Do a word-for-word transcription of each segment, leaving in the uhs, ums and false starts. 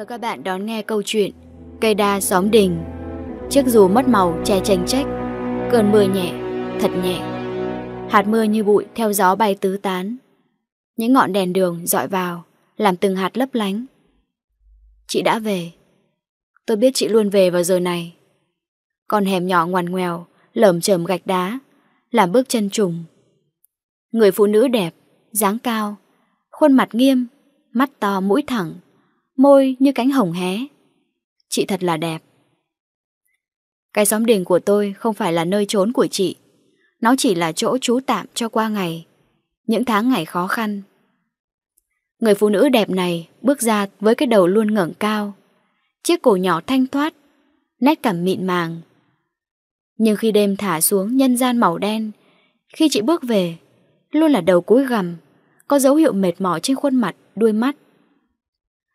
Mời các bạn đón nghe câu chuyện Cây Đa Xóm Đình. Chiếc dù mất màu che tranh trách, cơn mưa nhẹ, thật nhẹ. Hạt mưa như bụi theo gió bay tứ tán. Những ngọn đèn đường dọi vào, làm từng hạt lấp lánh. Chị đã về. Tôi biết chị luôn về vào giờ này. Con hẻm nhỏ ngoằn ngoèo, lởm chởm gạch đá, làm bước chân trùng. Người phụ nữ đẹp, dáng cao, khuôn mặt nghiêm, mắt to mũi thẳng, môi như cánh hồng hé. Chị thật là đẹp. Cái xóm đình của tôi không phải là nơi trốn của chị. Nó chỉ là chỗ trú tạm cho qua ngày, những tháng ngày khó khăn. Người phụ nữ đẹp này bước ra với cái đầu luôn ngẩng cao, chiếc cổ nhỏ thanh thoát, nét cằm mịn màng. Nhưng khi đêm thả xuống nhân gian màu đen, khi chị bước về, luôn là đầu cúi gằm, có dấu hiệu mệt mỏi trên khuôn mặt, đuôi mắt.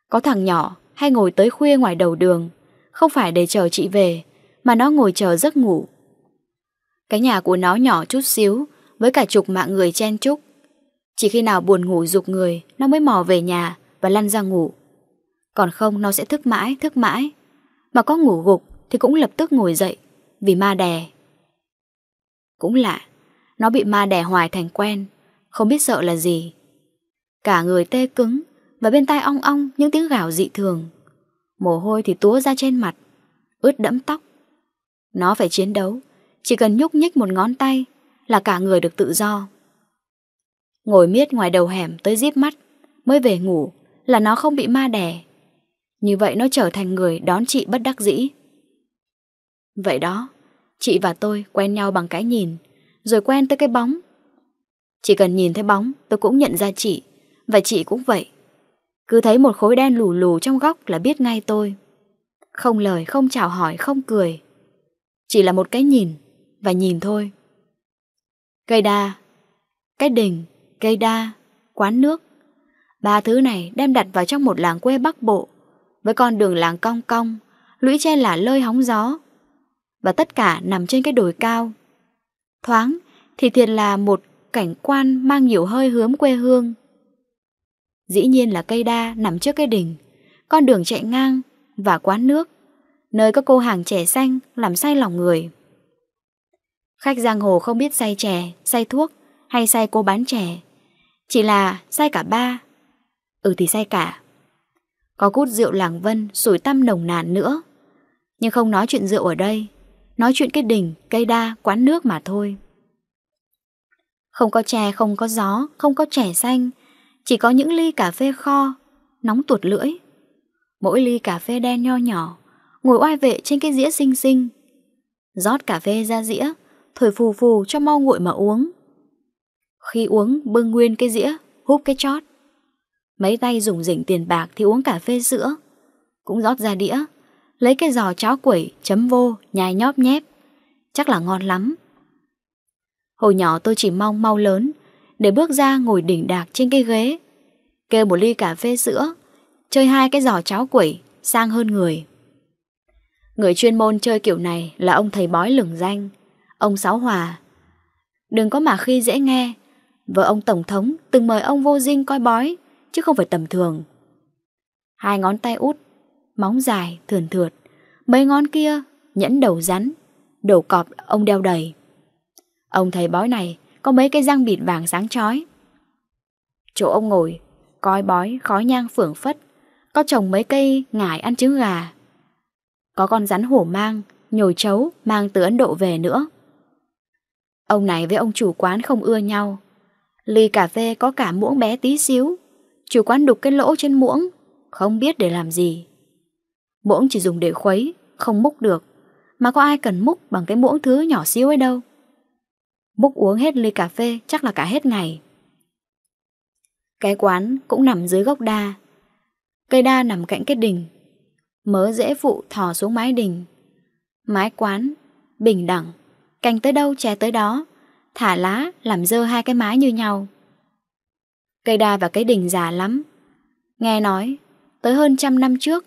Có thằng nhỏ hay ngồi tới khuya ngoài đầu đường, không phải để chờ chị về, mà nó ngồi chờ giấc ngủ. Cái nhà của nó nhỏ chút xíu, với cả chục mạng người chen chúc. Chỉ khi nào buồn ngủ giục người, nó mới mò về nhà và lăn ra ngủ. Còn không nó sẽ thức mãi, thức mãi. Mà có ngủ gục thì cũng lập tức ngồi dậy, vì ma đè. Cũng lạ, nó bị ma đè hoài thành quen, không biết sợ là gì. Cả người tê cứng, và bên tai ong ong những tiếng gào dị thường. Mồ hôi thì túa ra trên mặt, ướt đẫm tóc. Nó phải chiến đấu, chỉ cần nhúc nhích một ngón tay là cả người được tự do. Ngồi miết ngoài đầu hẻm tới díp mắt, mới về ngủ là nó không bị ma đè. Như vậy nó trở thành người đón chị bất đắc dĩ. Vậy đó, chị và tôi quen nhau bằng cái nhìn, rồi quen tới cái bóng. Chỉ cần nhìn thấy bóng tôi cũng nhận ra chị, và chị cũng vậy. Cứ thấy một khối đen lù lù trong góc là biết ngay tôi. Không lời, không chào hỏi, không cười. Chỉ là một cái nhìn, và nhìn thôi. Cây đa, cái đình, cây đa, quán nước. Ba thứ này đem đặt vào trong một làng quê Bắc Bộ, với con đường làng cong cong, lũy tre lả lơi hóng gió. Và tất cả nằm trên cái đồi cao. Thoáng thì thiệt là một cảnh quan mang nhiều hơi hướng quê hương. Dĩ nhiên là cây đa nằm trước cái đình, con đường chạy ngang và quán nước, nơi các cô hàng chè xanh làm say lòng người. Khách giang hồ không biết say chè, say thuốc hay say cô bán chè. Chỉ là say cả ba. Ừ thì say cả. Có cút rượu làng Vân sủi tăm nồng nàn nữa. Nhưng không nói chuyện rượu ở đây, nói chuyện cái đình, cây đa, quán nước mà thôi. Không có chè, không có gió, không có chè xanh. Chỉ có những ly cà phê kho, nóng tuột lưỡi. Mỗi ly cà phê đen nho nhỏ, ngồi oai vệ trên cái dĩa xinh xinh. Rót cà phê ra dĩa, thổi phù phù cho mau nguội mà uống. Khi uống bưng nguyên cái dĩa, húp cái chót. Mấy tay rủng rỉnh tiền bạc thì uống cà phê sữa, cũng rót ra đĩa, lấy cái giò cháo quẩy chấm vô, nhai nhóp nhép. Chắc là ngon lắm. Hồi nhỏ tôi chỉ mong mau lớn, để bước ra ngồi đỉnh đạc trên cái ghế, kêu một ly cà phê sữa, chơi hai cái giò cháo quẩy, sang hơn người. Người chuyên môn chơi kiểu này là ông thầy bói lừng danh, ông Sáu Hòa. Đừng có mà khi dễ nghe, vợ ông Tổng thống từng mời ông vô dinh coi bói, chứ không phải tầm thường. Hai ngón tay út, móng dài, thườn thượt, mấy ngón kia nhẫn đầu rắn, đầu cọp ông đeo đầy. Ông thầy bói này có mấy cái răng bịt vàng sáng chói. Chỗ ông ngồi, coi bói khói nhang phưởng phất, có trồng mấy cây ngải ăn trứng gà. Có con rắn hổ mang, nhồi trấu mang từ Ấn Độ về nữa. Ông này với ông chủ quán không ưa nhau. Ly cà phê có cả muỗng bé tí xíu, chủ quán đục cái lỗ trên muỗng, không biết để làm gì. Muỗng chỉ dùng để khuấy, không múc được, mà có ai cần múc bằng cái muỗng thứ nhỏ xíu ấy đâu. Múc uống hết ly cà phê chắc là cả hết ngày. Cái quán cũng nằm dưới gốc đa. Cây đa nằm cạnh cái đình. Mớ rễ phụ thò xuống mái đình. Mái quán bình đẳng, cành tới đâu chè tới đó, thả lá làm dơ hai cái mái như nhau. Cây đa và cái đình già lắm. Nghe nói tới hơn trăm năm trước,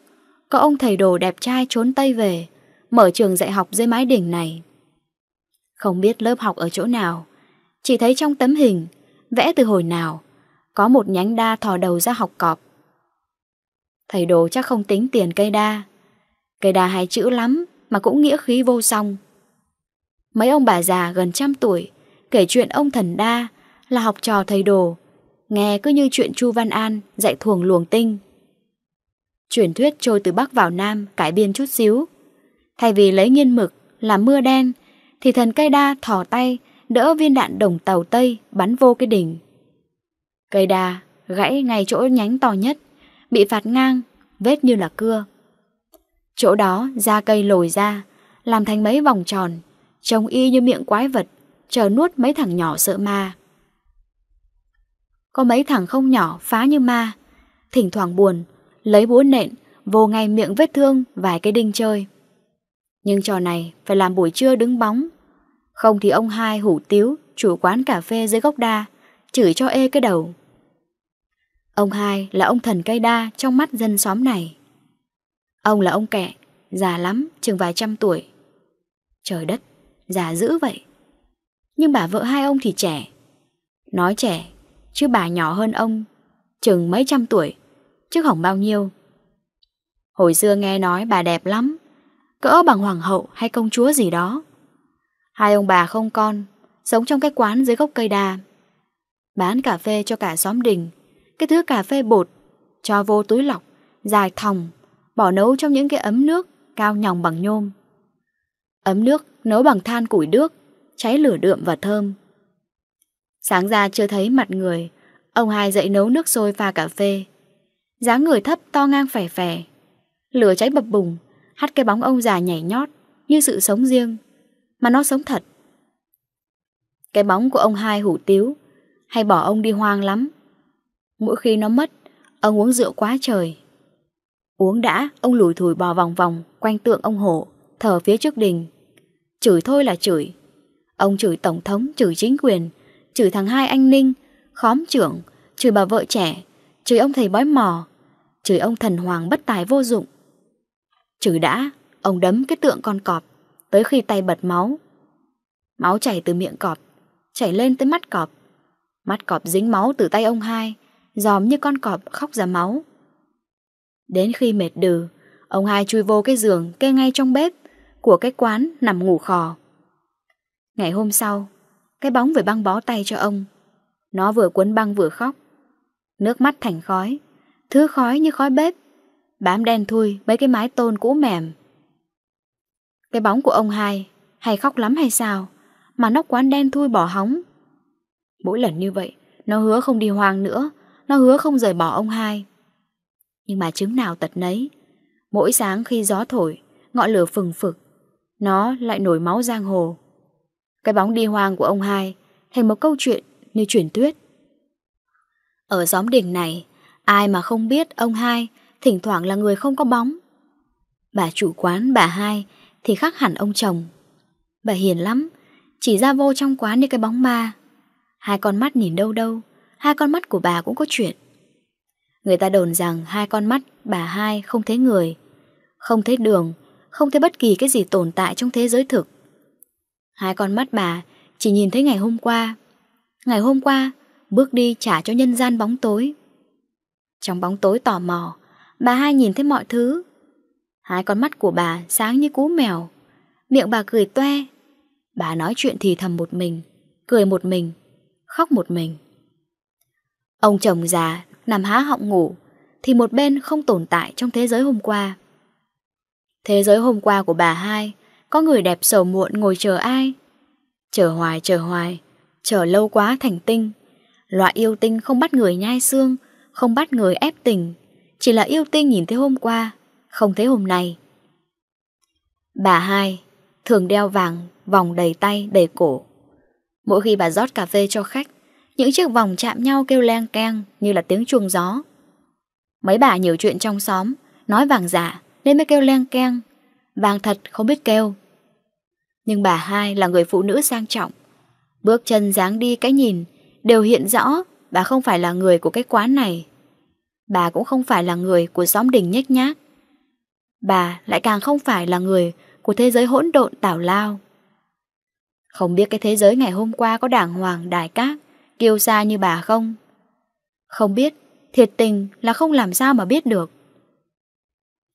có ông thầy đồ đẹp trai trốn Tây về, mở trường dạy học dưới mái đình này. Không biết lớp học ở chỗ nào, chỉ thấy trong tấm hình vẽ từ hồi nào có một nhánh đa thò đầu ra học cọp. Thầy đồ chắc không tính tiền cây đa. Cây đa hay chữ lắm mà cũng nghĩa khí vô song. Mấy ông bà già gần trăm tuổi kể chuyện ông Thần Đa là học trò thầy đồ, nghe cứ như chuyện Chu Văn An dạy thuồng luồng tinh. Truyền thuyết trôi từ Bắc vào Nam cải biên chút xíu. Thay vì lấy nghiên mực làm mưa đen thì thần cây đa thò tay đỡ viên đạn đồng tàu Tây bắn vô cái đỉnh. Cây đa gãy ngay chỗ nhánh to nhất, bị phạt ngang, vết như là cưa. Chỗ đó da cây lồi ra, làm thành mấy vòng tròn, trông y như miệng quái vật, chờ nuốt mấy thằng nhỏ sợ ma. Có mấy thằng không nhỏ phá như ma, thỉnh thoảng buồn, lấy búa nện, vô ngay miệng vết thương vài cái đinh chơi. Nhưng trò này phải làm buổi trưa đứng bóng, không thì ông Hai Hủ Tiếu, chủ quán cà phê dưới gốc đa, chửi cho ê cái đầu. Ông Hai là ông thần cây đa trong mắt dân xóm này. Ông là ông kẹ, già lắm, chừng vài trăm tuổi. Trời đất, già dữ vậy. Nhưng bà vợ hai ông thì trẻ. Nói trẻ, chứ bà nhỏ hơn ông, chừng mấy trăm tuổi, chứ hỏng bao nhiêu. Hồi xưa nghe nói bà đẹp lắm, cỡ bằng hoàng hậu hay công chúa gì đó. Hai ông bà không con, sống trong cái quán dưới gốc cây đa. Bán cà phê cho cả xóm đình, cái thứ cà phê bột, cho vô túi lọc, dài thòng, bỏ nấu trong những cái ấm nước cao nhòng bằng nhôm. Ấm nước nấu bằng than củi đước, cháy lửa đượm và thơm. Sáng ra chưa thấy mặt người, ông Hai dậy nấu nước sôi pha cà phê. Dáng người thấp to ngang phè phè, lửa cháy bập bùng, hắt cái bóng ông già nhảy nhót như sự sống riêng, mà nó sống thật. Cái bóng của ông Hai Hủ Tiếu hay bỏ ông đi hoang lắm. Mỗi khi nó mất, ông uống rượu quá trời. Uống đã, ông lủi thủi bò vòng vòng quanh tượng ông Hổ, thờ phía trước đình. Chửi thôi là chửi. Ông chửi tổng thống, chửi chính quyền, chửi thằng Hai anh Ninh, khóm trưởng, chửi bà vợ trẻ, chửi ông thầy bói mò, chửi ông thần hoàng bất tài vô dụng. Chửi đã, ông đấm cái tượng con cọp, tới khi tay bật máu. Máu chảy từ miệng cọp, chảy lên tới mắt cọp. Mắt cọp dính máu từ tay ông Hai, dòm như con cọp khóc ra máu. Đến khi mệt đừ, ông Hai chui vô cái giường kê ngay trong bếp của cái quán nằm ngủ khò. Ngày hôm sau, cái bóng về băng bó tay cho ông. Nó vừa cuốn băng vừa khóc. Nước mắt thành khói, thứ khói như khói bếp, bám đen thui mấy cái mái tôn cũ mềm. Cái bóng của ông Hai hay khóc lắm hay sao mà nóc quán đen thui bỏ hóng. Mỗi lần như vậy, nó hứa không đi hoang nữa, nó hứa không rời bỏ ông Hai. Nhưng mà chứng nào tật nấy. Mỗi sáng khi gió thổi, ngọn lửa phừng phực, nó lại nổi máu giang hồ. Cái bóng đi hoang của ông Hai thành một câu chuyện như truyền thuyết. Ở xóm đình này, ai mà không biết ông Hai thỉnh thoảng là người không có bóng. Bà chủ quán bà Hai thì khác hẳn ông chồng. Bà hiền lắm, chỉ ra vô trong quán như cái bóng ma. Hai con mắt nhìn đâu đâu, hai con mắt của bà cũng có chuyện. Người ta đồn rằng hai con mắt bà Hai không thấy người, không thấy đường, không thấy bất kỳ cái gì tồn tại trong thế giới thực. Hai con mắt bà chỉ nhìn thấy ngày hôm qua. Ngày hôm qua bước đi trả cho nhân gian bóng tối. Trong bóng tối tò mò, bà Hai nhìn thấy mọi thứ. Hai con mắt của bà sáng như cú mèo, miệng bà cười toe. Bà nói chuyện thì thầm một mình, cười một mình, khóc một mình. Ông chồng già nằm há họng ngủ thì một bên không tồn tại trong thế giới hôm qua. Thế giới hôm qua của bà Hai có người đẹp sầu muộn ngồi chờ ai. Chờ hoài chờ hoài, chờ lâu quá thành tinh. Loại yêu tinh không bắt người nhai xương, không bắt người ép tình, chỉ là yêu tinh nhìn thấy hôm qua, không thấy hôm nay. Bà Hai thường đeo vàng, vòng đầy tay đầy cổ. Mỗi khi bà rót cà phê cho khách, những chiếc vòng chạm nhau kêu leng keng như là tiếng chuông gió. Mấy bà nhiều chuyện trong xóm, nói vàng giả nên mới kêu leng keng, vàng thật không biết kêu. Nhưng bà Hai là người phụ nữ sang trọng, bước chân dáng đi cái nhìn đều hiện rõ bà không phải là người của cái quán này. Bà cũng không phải là người của xóm đình nhếch nhác. Bà lại càng không phải là người của thế giới hỗn độn tào lao. Không biết cái thế giới ngày hôm qua có đàng hoàng đài cát, kiêu sa như bà không? Không biết, thiệt tình là không làm sao mà biết được.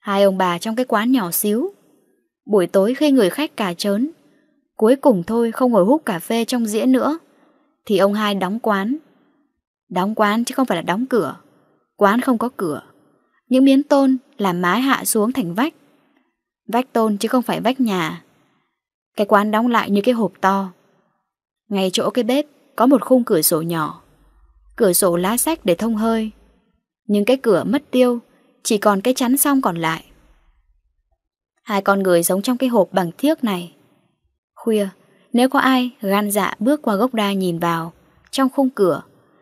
Hai ông bà trong cái quán nhỏ xíu. Buổi tối khi người khách cà trớn, cuối cùng thôi không ngồi hút cà phê trong dĩa nữa, thì ông hai đóng quán. Đóng quán chứ không phải là đóng cửa. Quán không có cửa. Những miếng tôn làm mái hạ xuống thành vách. Vách tôn chứ không phải vách nhà. Cái quán đóng lại như cái hộp to. Ngay chỗ cái bếp có một khung cửa sổ nhỏ. Cửa sổ lá sách để thông hơi. Nhưng cái cửa mất tiêu, chỉ còn cái chắn song còn lại. Hai con người giống trong cái hộp bằng thiếc này. Khuya, nếu có ai gan dạ bước qua gốc đa nhìn vào, trong khung cửa,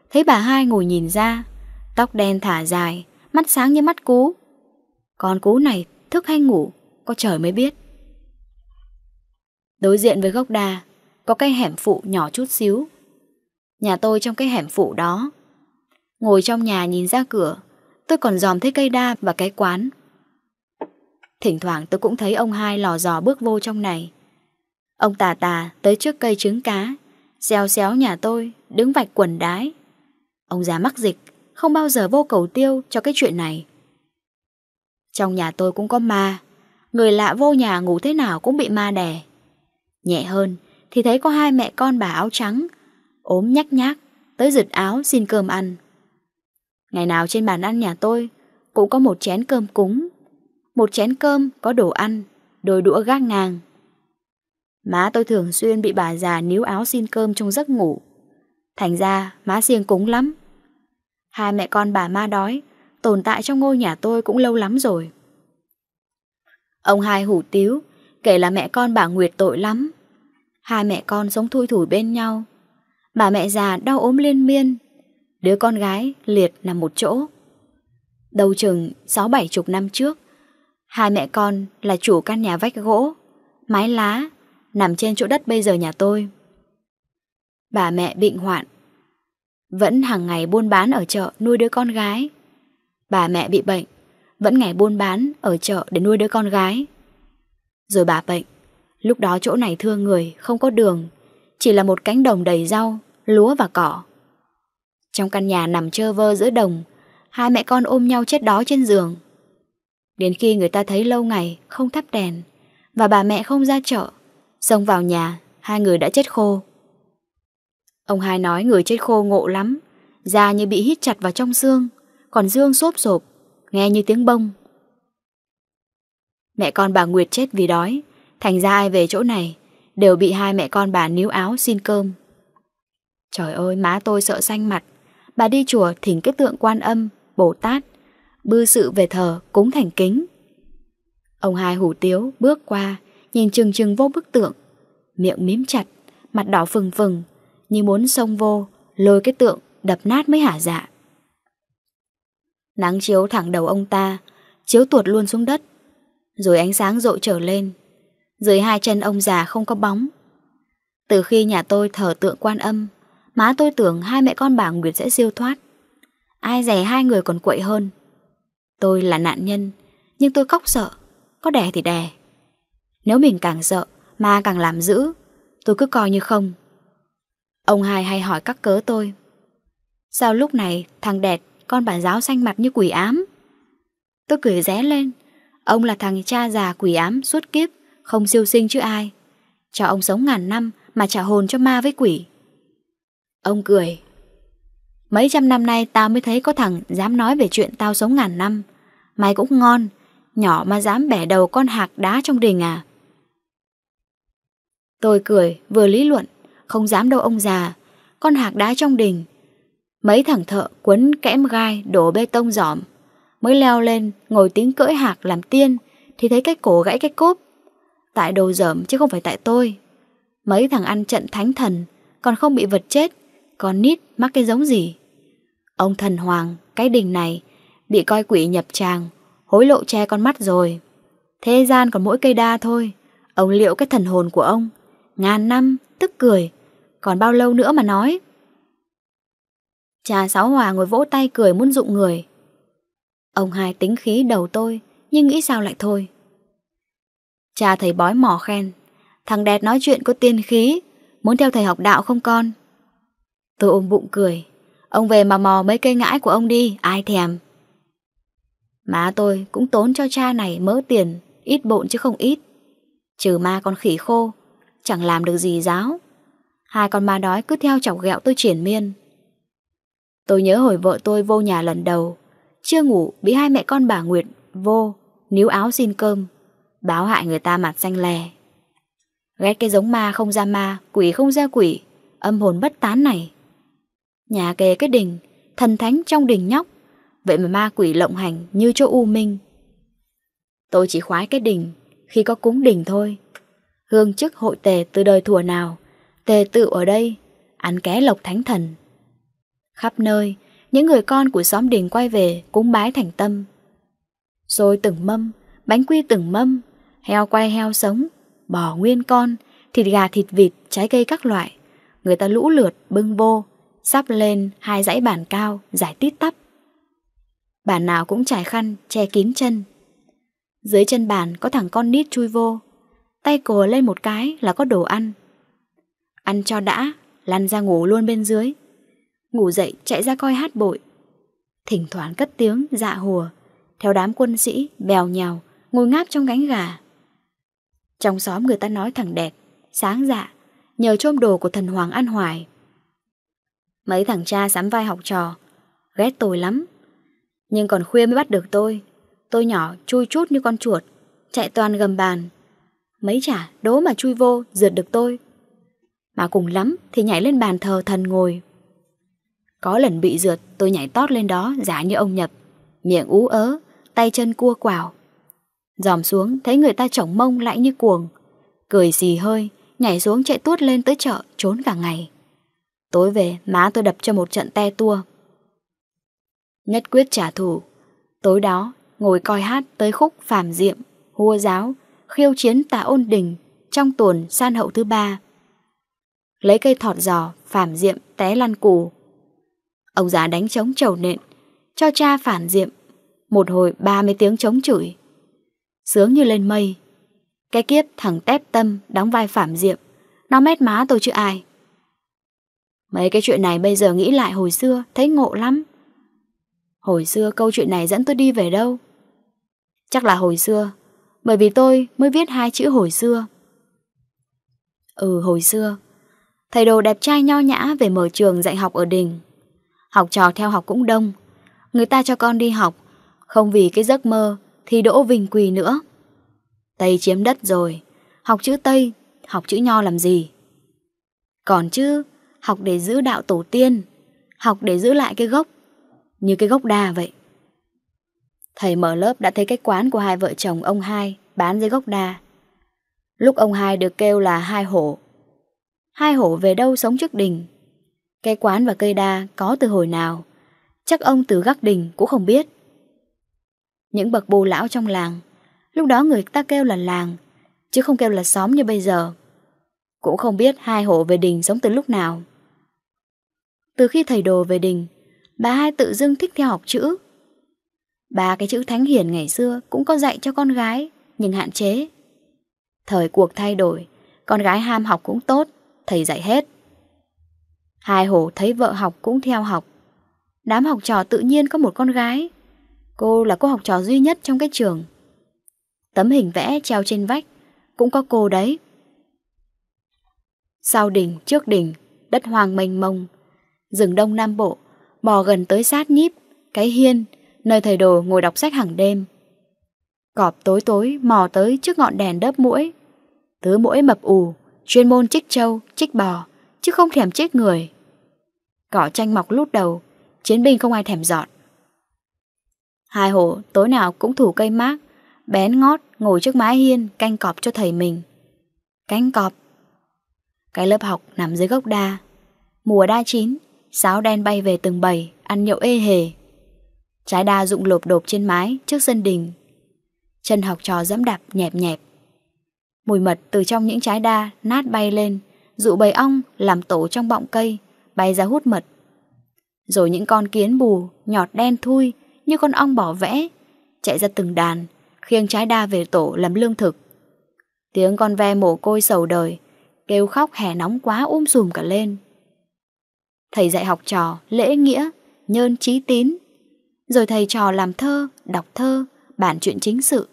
thấy bà hai ngồi nhìn ra, tóc đen thả dài, mắt sáng như mắt cú. Con cú này thức hay ngủ, có trời mới biết. Đối diện với gốc đa, có cái hẻm phụ nhỏ chút xíu. Nhà tôi trong cái hẻm phụ đó. Ngồi trong nhà nhìn ra cửa, tôi còn dòm thấy cây đa và cái quán. Thỉnh thoảng tôi cũng thấy ông hai lò dò bước vô trong này. Ông tà tà tới trước cây trứng cá, xéo xéo nhà tôi, đứng vạch quần đái. Ông già mắc dịch, không bao giờ vô cầu tiêu cho cái chuyện này. Trong nhà tôi cũng có ma. Người lạ vô nhà ngủ thế nào cũng bị ma đè. Nhẹ hơn thì thấy có hai mẹ con bà áo trắng, ốm nhắc nhác, tới giật áo xin cơm ăn. Ngày nào trên bàn ăn nhà tôi cũng có một chén cơm cúng. Một chén cơm có đồ ăn, đôi đũa gác ngang. Má tôi thường xuyên bị bà già níu áo xin cơm trong giấc ngủ. Thành ra má siêng cúng lắm. Hai mẹ con bà ma đói tồn tại trong ngôi nhà tôi cũng lâu lắm rồi. Ông hai hủ tíu kể là mẹ con bà Nguyệt tội lắm. Hai mẹ con sống thui thủi bên nhau. Bà mẹ già đau ốm liên miên, đứa con gái liệt nằm một chỗ. Đầu chừng sáu bảy chục năm trước, hai mẹ con là chủ căn nhà vách gỗ, mái lá, nằm trên chỗ đất bây giờ nhà tôi. Bà mẹ bệnh hoạn, vẫn hàng ngày buôn bán ở chợ nuôi đứa con gái. Bà mẹ bị bệnh, vẫn ngày buôn bán ở chợ để nuôi đứa con gái. Rồi bà bệnh, lúc đó chỗ này thưa người, không có đường, chỉ là một cánh đồng đầy rau, lúa và cỏ. Trong căn nhà nằm trơ vơ giữa đồng, hai mẹ con ôm nhau chết đói trên giường. Đến khi người ta thấy lâu ngày không thắp đèn và bà mẹ không ra chợ, xông vào nhà, hai người đã chết khô. Ông hai nói người chết khô ngộ lắm, da như bị hít chặt vào trong xương, còn xương xốp xộp, nghe như tiếng bông. Mẹ con bà Nguyệt chết vì đói, thành ra ai về chỗ này đều bị hai mẹ con bà níu áo xin cơm. Trời ơi, má tôi sợ xanh mặt. Bà đi chùa thỉnh cái tượng Quan Âm, Bồ Tát, bư sự về thờ, cúng thành kính. Ông hai hủ tiếu bước qua, nhìn chừng chừng vô bức tượng, miệng mím chặt, mặt đỏ phừng phừng, như muốn xông vô, lôi cái tượng, đập nát mới hả dạ. Nắng chiếu thẳng đầu ông ta, chiếu tuột luôn xuống đất, rồi ánh sáng rọi trở lên. Dưới hai chân ông già không có bóng. Từ khi nhà tôi thờ tượng Quan Âm, má tôi tưởng hai mẹ con bà Nguyệt sẽ siêu thoát. Ai dè hai người còn quậy hơn. Tôi là nạn nhân, nhưng tôi khóc sợ, có đè thì đè. Nếu mình càng sợ, ma càng làm dữ, tôi cứ coi như không. Ông hai hay hỏi các cớ tôi. Sao lúc này thằng Đẹp, con bà giáo xanh mặt như quỷ ám? Tôi cười ré lên, ông là thằng cha già quỷ ám suốt kiếp, không siêu sinh chứ ai. Cho ông sống ngàn năm mà trả hồn cho ma với quỷ. Ông cười. Mấy trăm năm nay tao mới thấy có thằng dám nói về chuyện tao sống ngàn năm. Mày cũng ngon, nhỏ mà dám bẻ đầu con hạc đá trong đình à? Tôi cười vừa lý luận, không dám đâu ông già. Con hạc đá trong đình, mấy thằng thợ quấn kẽm gai đổ bê tông dỏm, mới leo lên ngồi tính cưỡi hạc làm tiên, thì thấy cái cổ gãy cái cốp. Tại đầu dởm chứ không phải tại tôi. Mấy thằng ăn trận thánh thần còn không bị vật chết, còn nít mắc cái giống gì. Ông thần hoàng cái đình này bị coi quỷ nhập tràng, hối lộ che con mắt rồi. Thế gian còn mỗi cây đa thôi. Ông liệu cái thần hồn của ông. Ngàn năm tức cười. Còn bao lâu nữa mà nói. Cha Sáu Hòa ngồi vỗ tay cười muốn rụng người. Ông hai tính khí đầu tôi, nhưng nghĩ sao lại thôi. Cha thầy bói mỏ khen. Thằng Đẹp nói chuyện có tiên khí, muốn theo thầy học đạo không con? Tôi ôm bụng cười. Ông về mà mò mấy cây ngãi của ông đi, ai thèm. Má tôi cũng tốn cho cha này mớ tiền, ít bộn chứ không ít. Trừ ma con khỉ khô, chẳng làm được gì giáo. Hai con ma đói cứ theo chọc ghẹo tôi triển miên. Tôi nhớ hồi vợ tôi vô nhà lần đầu, chưa ngủ bị hai mẹ con bà Nguyệt vô, níu áo xin cơm, báo hại người ta mặt xanh lè. Ghét cái giống ma không ra ma, quỷ không ra quỷ, âm hồn bất tán này. Nhà kề cái đình, thần thánh trong đình nhóc, vậy mà ma quỷ lộng hành như chỗ u minh. Tôi chỉ khoái cái đình khi có cúng đình thôi. Hương chức hội tề từ đời thuở nào, tề tự ở đây, ăn ké lộc thánh thần. Khắp nơi, những người con của xóm đình quay về cúng bái thành tâm. Xôi từng mâm, bánh quy từng mâm, heo quay heo sống, bò nguyên con, thịt gà thịt vịt, trái cây các loại. Người ta lũ lượt bưng vô, sắp lên hai dãy bàn cao, giải tít tắp. Bàn nào cũng trải khăn, che kín chân. Dưới chân bàn có thằng con nít chui vô, tay cồ lên một cái là có đồ ăn. Ăn cho đã, lăn ra ngủ luôn bên dưới. Ngủ dậy chạy ra coi hát bội. Thỉnh thoảng cất tiếng dạ hùa, theo đám quân sĩ bèo nhào, ngồi ngáp trong gánh gà. Trong xóm người ta nói thằng đẹp, sáng dạ, nhờ trôm đồ của thần Hoàng ăn hoài. Mấy thằng cha sắm vai học trò, ghét tôi lắm. Nhưng còn khuya mới bắt được tôi. Tôi nhỏ chui chút như con chuột, chạy toàn gầm bàn. Mấy chả đố mà chui vô rượt được tôi. Mà cùng lắm thì nhảy lên bàn thờ thần ngồi. Có lần bị rượt tôi nhảy tót lên đó giả như ông Nhập, miệng ú ớ, tay chân cua quào. Dòm xuống thấy người ta chổng mông lại như cuồng, cười xì hơi, nhảy xuống chạy tuốt lên tới chợ trốn cả ngày. Tối về má tôi đập cho một trận te tua. Nhất quyết trả thù. Tối đó ngồi coi hát tới khúc phàm diệm, hua giáo, khiêu chiến tà ôn đình trong tuần san hậu thứ ba. Lấy cây thọt giò, phàm diệm té lăn cù. Ông già đánh trống trầu nện, cho cha phản diệm. Một hồi ba mươi tiếng trống chửi, sướng như lên mây. Cái kiếp thằng Tép Tâm đóng vai phản diệm, nó mét má tôi chứ ai. Mấy cái chuyện này bây giờ nghĩ lại hồi xưa thấy ngộ lắm. Hồi xưa câu chuyện này dẫn tôi đi về đâu? Chắc là hồi xưa, bởi vì tôi mới viết hai chữ hồi xưa. Ừ, hồi xưa thầy đồ đẹp trai nho nhã về mở trường dạy học ở đình. Học trò theo học cũng đông. Người ta cho con đi học, không vì cái giấc mơ thì đỗ vinh quỳ nữa. Tây chiếm đất rồi, học chữ Tây, học chữ Nho làm gì? Còn chứ, học để giữ đạo tổ tiên, học để giữ lại cái gốc, như cái gốc đa vậy. Thầy mở lớp đã thấy cái quán của hai vợ chồng ông Hai bán dưới gốc đa. Lúc ông Hai được kêu là Hai Hổ. Hai hổ về đâu sống trước đình. Cái quán và cây đa có từ hồi nào, chắc ông từ gác đình cũng không biết. Những bậc bồ lão trong làng, lúc đó người ta kêu là làng, chứ không kêu là xóm như bây giờ. Cũng không biết Hai Hổ về đình sống từ lúc nào. Từ khi thầy đồ về đình, bà Hai tự dưng thích theo học chữ. Ba cái chữ Thánh Hiền ngày xưa cũng có dạy cho con gái, nhưng hạn chế. Thời cuộc thay đổi, con gái ham học cũng tốt, thầy dạy hết. Hai Hổ thấy vợ học cũng theo học. Đám học trò tự nhiên có một con gái. Cô là cô học trò duy nhất trong cái trường. Tấm hình vẽ treo trên vách cũng có cô đấy. Sau đình, trước đình, đất hoang mênh mông. Rừng Đông Nam Bộ, bò gần tới sát nhíp, cái hiên, nơi thầy đồ ngồi đọc sách hàng đêm. Cọp tối tối mò tới trước ngọn đèn đớp muỗi. Tứ muỗi mập ù, chuyên môn chích trâu, chích bò, chứ không thèm chích người. Cỏ chanh mọc lút đầu, chiến binh không ai thèm dọn. Hai Hổ tối nào cũng thủ cây mác, bén ngót ngồi trước mái hiên canh cọp cho thầy mình. Canh cọp. Cái lớp học nằm dưới gốc đa. Mùa đa chín, sáo đen bay về từng bầy, ăn nhậu ê hề. Trái đa rụng lộp độp trên mái trước sân đình. Chân học trò dẫm đạp nhẹp nhẹp. Mùi mật từ trong những trái đa nát bay lên, dụ bầy ong làm tổ trong bọng cây, bay ra hút mật. Rồi những con kiến bù, nhọt đen thui như con ong bỏ vẽ, chạy ra từng đàn, khiêng trái đa về tổ làm lương thực. Tiếng con ve mồ côi sầu đời, kêu khóc hè nóng quá um sùm cả lên. Thầy dạy học trò lễ nghĩa, nhơn chí tín, rồi thầy trò làm thơ, đọc thơ, bản chuyện chính sự.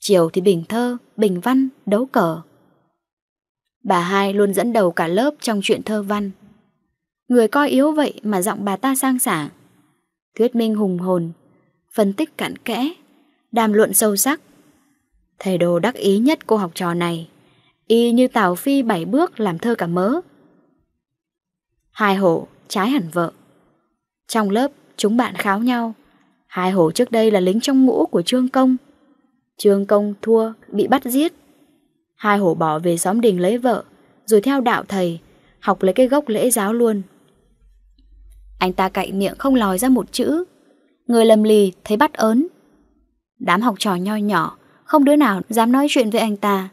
Chiều thì bình thơ, bình văn, đấu cờ. Bà hai luôn dẫn đầu cả lớp trong chuyện thơ văn. Người coi yếu vậy mà giọng bà ta sang sảng, thuyết minh hùng hồn, phân tích cặn kẽ, đàm luận sâu sắc. Thầy Đồ đắc ý nhất cô học trò này, y như Tào Phi bảy bước làm thơ cả mớ. Hai Hổ trái hẳn vợ. Trong lớp chúng bạn kháo nhau. Hai Hổ trước đây là lính trong ngũ của Trương Công. Trương Công thua bị bắt giết. Hai Hổ bỏ về xóm Đình lấy vợ, rồi theo đạo thầy, học lấy cái gốc lễ giáo luôn. Anh ta cạy miệng không lòi ra một chữ. Người lầm lì thấy bắt ớn. Đám học trò nho nhỏ, không đứa nào dám nói chuyện với anh ta.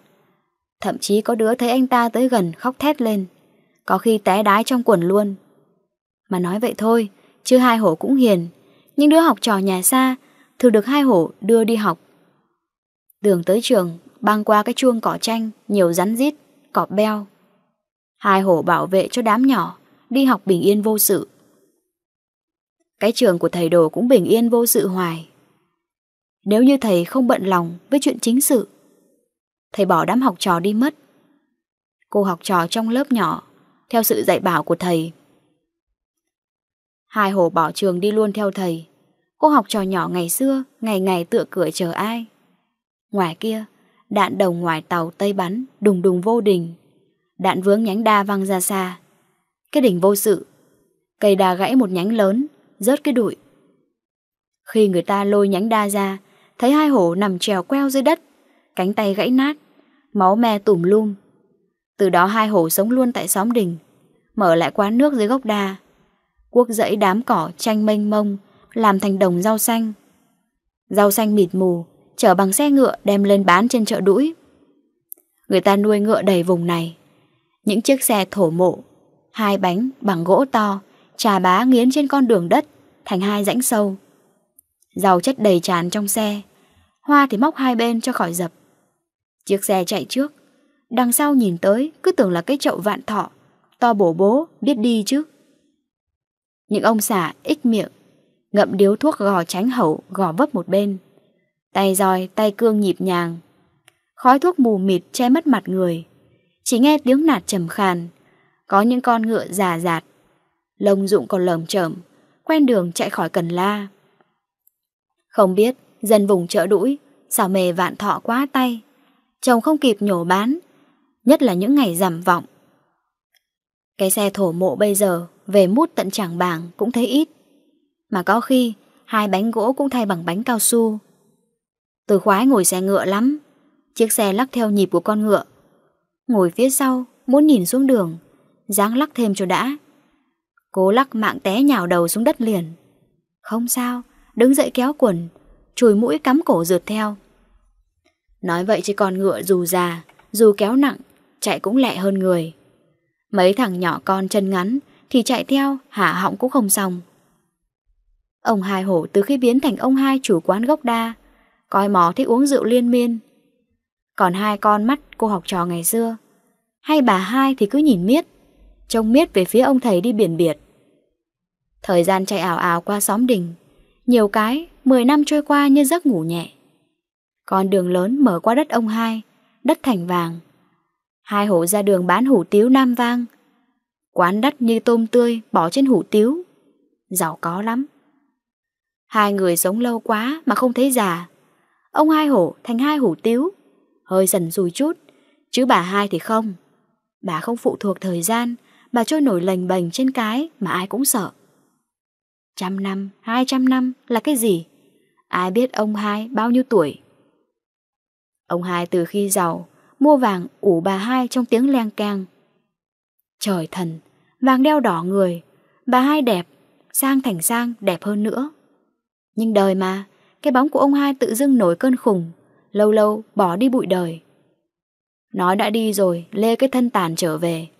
Thậm chí có đứa thấy anh ta tới gần khóc thét lên, có khi té đái trong quần luôn. Mà nói vậy thôi, chứ Hai Hổ cũng hiền. Những đứa học trò nhà xa thường được Hai Hổ đưa đi học. Đường tới trường, băng qua cái chuông cỏ tranh, nhiều rắn rít, cọp beo. Hai Hổ bảo vệ cho đám nhỏ đi học bình yên vô sự. Cái trường của thầy Đồ cũng bình yên vô sự hoài. Nếu như thầy không bận lòng với chuyện chính sự, thầy bỏ đám học trò đi mất. Cô học trò trong lớp nhỏ theo sự dạy bảo của thầy. Hai Hổ bỏ trường đi luôn theo thầy. Cô học trò nhỏ ngày xưa ngày ngày tựa cửa chờ ai. Ngoài kia, đạn đồng ngoài tàu Tây bắn đùng đùng vô đình. Đạn vướng nhánh đa văng ra xa. Cái đình vô sự, cây đa gãy một nhánh lớn, rớt cái đụi. Khi người ta lôi nhánh đa ra, thấy Hai Hổ nằm trèo queo dưới đất, cánh tay gãy nát, máu me tùm lum. Từ đó Hai Hổ sống luôn tại xóm Đình, mở lại quán nước dưới gốc đa, cuốc rẫy đám cỏ tranh mênh mông làm thành đồng rau xanh. Rau xanh mịt mù, chở bằng xe ngựa đem lên bán trên chợ đũi. Người ta nuôi ngựa đầy vùng này. Những chiếc xe thổ mộ, hai bánh bằng gỗ to, chà bá nghiến trên con đường đất thành hai rãnh sâu. Rau chất đầy tràn trong xe, hoa thì móc hai bên cho khỏi dập. Chiếc xe chạy trước, đằng sau nhìn tới cứ tưởng là cái chậu vạn thọ, to bổ bố, biết đi chứ. Những ông xã ích miệng, ngậm điếu thuốc gò tránh hẩu, gò vấp một bên. Tay roi, tay cương nhịp nhàng. Khói thuốc mù mịt che mất mặt người. Chỉ nghe tiếng nạt trầm khàn. Có những con ngựa già dạt, lông rụng còn lởm chởm, quen đường chạy khỏi cần la. Không biết dân vùng chợ đũi xảo mề vạn thọ quá tay, chồng không kịp nhổ bán, nhất là những ngày giảm vọng. Cái xe thổ mộ bây giờ về mút tận Trảng Bàng cũng thấy ít, mà có khi hai bánh gỗ cũng thay bằng bánh cao su. Từ khoái ngồi xe ngựa lắm. Chiếc xe lắc theo nhịp của con ngựa. Ngồi phía sau muốn nhìn xuống đường, dáng lắc thêm cho đã. Cố lắc mạng té nhào đầu xuống đất liền. Không sao, đứng dậy kéo quần, chùi mũi cắm cổ rượt theo. Nói vậy chứ con ngựa dù già, dù kéo nặng, chạy cũng lẹ hơn người. Mấy thằng nhỏ con chân ngắn thì chạy theo hả họng cũng không xong. Ông Hai Hổ từ khi biến thành ông Hai chủ quán gốc đa, coi mò thích uống rượu liên miên. Còn hai con mắt cô học trò ngày xưa, hay bà hai thì cứ nhìn miết, trông miết về phía ông thầy đi biển biệt. Thời gian chạy ảo ảo qua xóm Đình, nhiều cái mười năm trôi qua như giấc ngủ nhẹ. Con đường lớn mở qua đất ông Hai, đất Thành Vàng. Hai Hổ ra đường bán hủ tiếu Nam Vang. Quán đất như tôm tươi bỏ trên hủ tiếu, giàu có lắm. Hai người sống lâu quá mà không thấy già. Ông Hai Hổ thành hai hủ tiếu, hơi dần dùi chút. Chứ bà hai thì không. Bà không phụ thuộc thời gian, bà trôi nổi lềnh bềnh trên cái mà ai cũng sợ. Trăm năm, hai trăm năm là cái gì? Ai biết ông Hai bao nhiêu tuổi? Ông Hai từ khi giàu, mua vàng ủ bà hai trong tiếng leng keng. Trời thần, vàng đeo đỏ người. Bà hai đẹp, sang thành sang đẹp hơn nữa. Nhưng đời mà, cái bóng của ông Hai tự dưng nổi cơn khùng, lâu lâu bỏ đi bụi đời. Nó đã đi rồi, lê cái thân tàn trở về.